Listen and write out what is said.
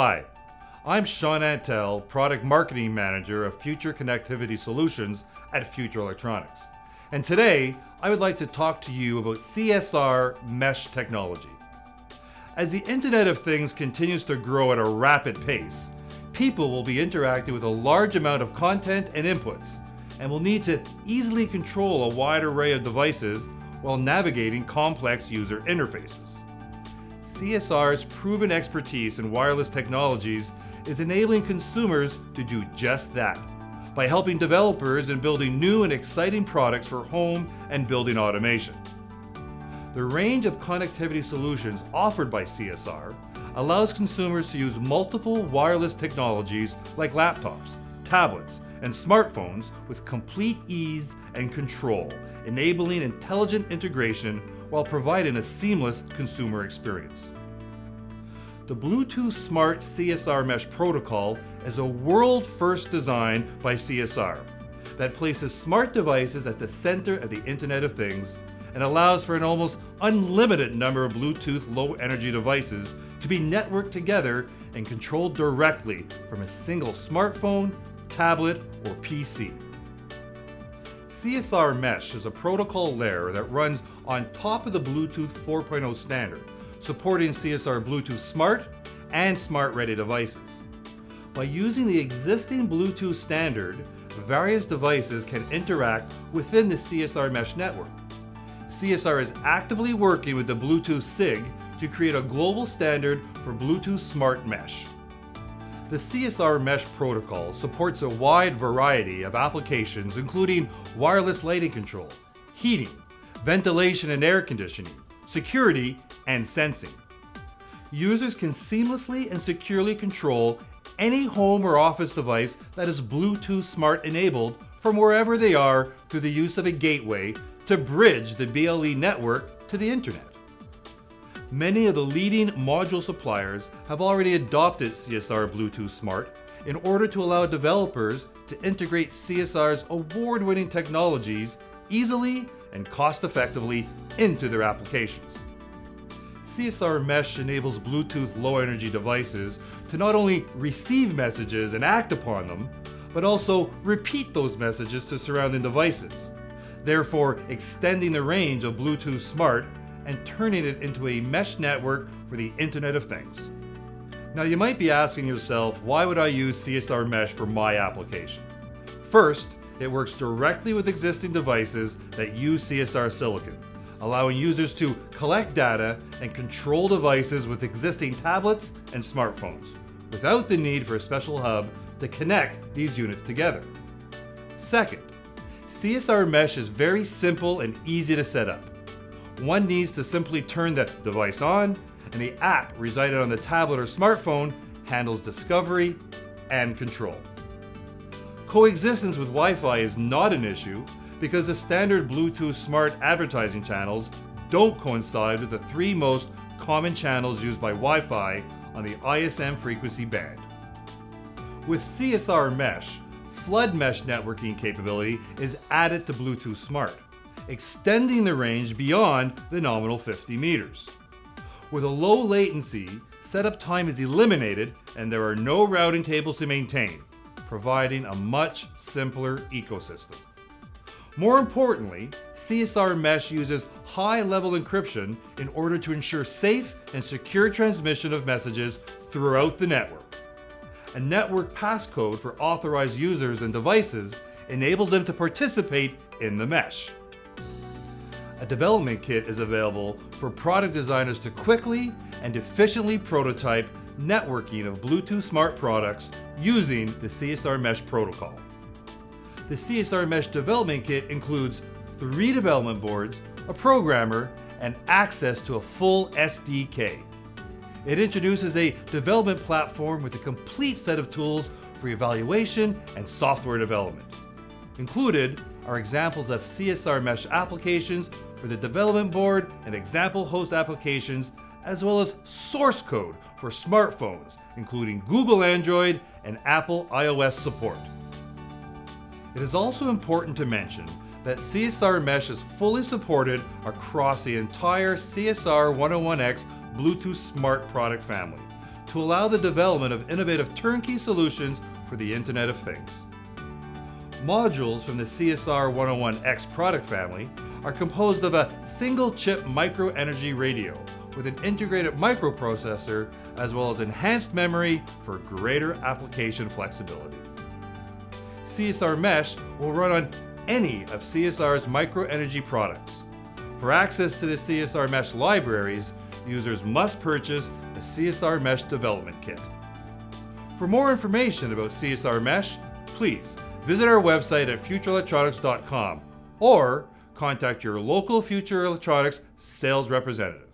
Hi, I'm Sean Antell, Product Marketing Manager of Future Connectivity Solutions at Future Electronics. And today, I would like to talk to you about CSR mesh technology. As the Internet of Things continues to grow at a rapid pace, people will be interacting with a large amount of content and inputs, and will need to easily control a wide array of devices while navigating complex user interfaces. CSR's proven expertise in wireless technologies is enabling consumers to do just that, by helping developers in building new and exciting products for home and building automation. The range of connectivity solutions offered by CSR allows consumers to use multiple wireless technologies like laptops, tablets, and smartphones with complete ease and control, enabling intelligent integration while providing a seamless consumer experience. The Bluetooth Smart CSR mesh protocol is a world-first design by CSR that places smart devices at the center of the Internet of Things and allows for an almost unlimited number of Bluetooth low-energy devices to be networked together and controlled directly from a single smartphone, tablet, or PC. CSR mesh is a protocol layer that runs on top of the Bluetooth 4.0 standard, supporting CSR Bluetooth Smart and Smart Ready devices. By using the existing Bluetooth standard, various devices can interact within the CSR mesh network. CSR is actively working with the Bluetooth SIG to create a global standard for Bluetooth Smart mesh. The CSR mesh protocol supports a wide variety of applications, including wireless lighting control, heating, ventilation and air conditioning, security, and sensing. Users can seamlessly and securely control any home or office device that is Bluetooth Smart enabled from wherever they are through the use of a gateway to bridge the BLE network to the internet. Many of the leading module suppliers have already adopted CSR Bluetooth Smart in order to allow developers to integrate CSR's award-winning technologies easily and cost-effectively into their applications. CSR mesh enables Bluetooth low-energy devices to not only receive messages and act upon them, but also repeat those messages to surrounding devices, therefore extending the range of Bluetooth Smart and turning it into a mesh network for the Internet of Things. Now you might be asking yourself, why would I use CSR mesh for my application? First, it works directly with existing devices that use CSR Silicon, allowing users to collect data and control devices with existing tablets and smartphones, without the need for a special hub to connect these units together. Second, CSR mesh is very simple and easy to set up. One needs to simply turn the device on, and the app residing on the tablet or smartphone handles discovery and control. Coexistence with Wi-Fi is not an issue because the standard Bluetooth Smart advertising channels don't coincide with the three most common channels used by Wi-Fi on the ISM frequency band. With CSR mesh, flood mesh networking capability is added to Bluetooth Smart, extending the range beyond the nominal 50 meters. With a low latency, setup time is eliminated and there are no routing tables to maintain, providing a much simpler ecosystem. More importantly, CSR mesh uses high-level encryption in order to ensure safe and secure transmission of messages throughout the network. A network passcode for authorized users and devices enables them to participate in the mesh. A development kit is available for product designers to quickly and efficiently prototype networking of Bluetooth Smart products using the CSR mesh protocol. The CSR mesh development kit includes 3 development boards, a programmer, and access to a full SDK. It introduces a development platform with a complete set of tools for evaluation and software development. Included are examples of CSR mesh applications for the development board and example host applications, as well as source code for smartphones, including Google Android and Apple iOS support. It is also important to mention that CSR mesh is fully supported across the entire CSR101x Bluetooth Smart product family, to allow the development of innovative turnkey solutions for the Internet of Things. Modules from the CSR101x product family are composed of a single-chip micro-energy radio with an integrated microprocessor as well as enhanced memory for greater application flexibility. CSRmesh will run on any of CSR's micro-energy products. For access to the CSRmesh libraries, users must purchase the CSRmesh Development Kit. For more information about CSRmesh, please visit our website at futureelectronics.com or contact your local Future Electronics sales representative.